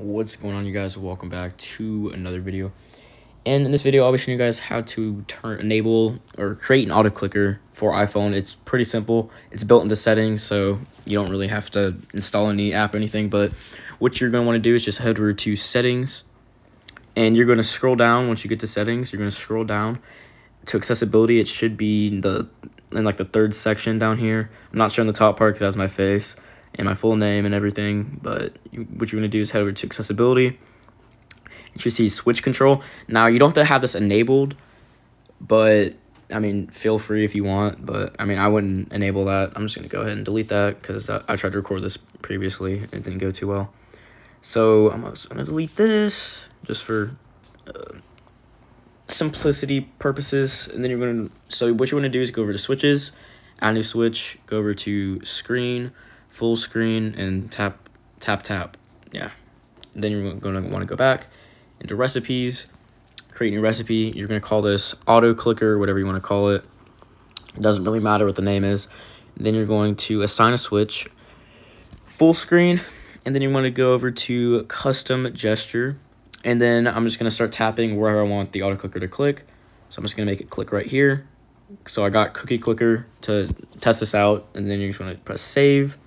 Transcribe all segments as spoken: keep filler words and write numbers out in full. What's going on, you guys? Welcome back to another video. And in this video, I'll be showing you guys how to turn enable or create an auto clicker for iPhone. It's pretty simple. It's built into settings, so you don't really have to install any app or anything. But what you're going to want to do is just head over to settings, and you're going to scroll down. Once you get to settings, you're going to scroll down to accessibility. It should be the in like the third section down here. I'm not showing the top part because that's my face and my full name and everything, but you, what you're going to do is head over to accessibility. You should see switch control. Now, you don't have to have this enabled, but I mean, feel free if you want, but I mean, I wouldn't enable that. I'm just going to go ahead and delete that because I, I tried to record this previously and it didn't go too well. So I'm just going to delete this just for uh, simplicity purposes. And then you're going to, so what you want to do is go over to switches, add new switch, go over to screen, full screen, and tap tap tap. Yeah, and then you're going to want to go back into recipes, create new recipe. You're going to call this auto clicker, whatever you want to call it. It doesn't really matter what the name is. And then you're going to assign a switch, full screen, and then you want to go over to custom gesture. And then I'm just going to start tapping wherever I want the auto clicker to click. So I'm just going to make it click right here. So I got cookie clicker to test this out, and then you just want to press save.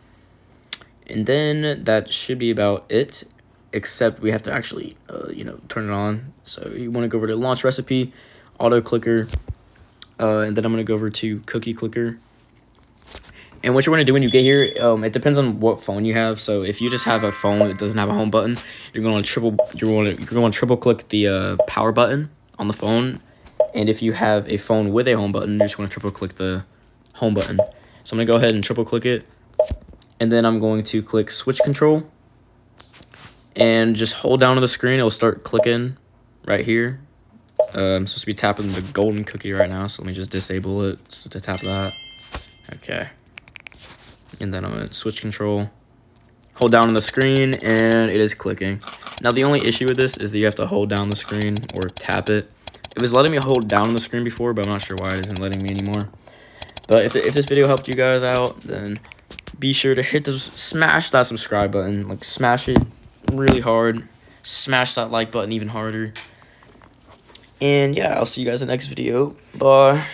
And then that should be about it, except we have to actually, uh, you know, turn it on. So you want to go over to launch recipe, auto clicker, uh, and then I'm going to go over to cookie clicker. And what you want to do when you get here, um, it depends on what phone you have. So if you just have a phone that doesn't have a home button, you're going to triple, you're going to, you're going to triple click the uh, power button on the phone. And if you have a phone with a home button, you just want to triple click the home button. So I'm going to go ahead and triple click it. And then I'm going to click switch control and just hold down on the screen. It'll start clicking right here. Uh, I'm supposed to be tapping the golden cookie right now, so let me just disable it so to tap that. Okay. And then I'm going to switch control, hold down on the screen, and it is clicking. Now, the only issue with this is that you have to hold down the screen or tap it. It was letting me hold down on the screen before, but I'm not sure why it isn't letting me anymore. But if, if this video helped you guys out, then be sure to hit the smash that subscribe button, like smash it really hard, smash that like button even harder, and yeah, I'll see you guys in the next video. Bye.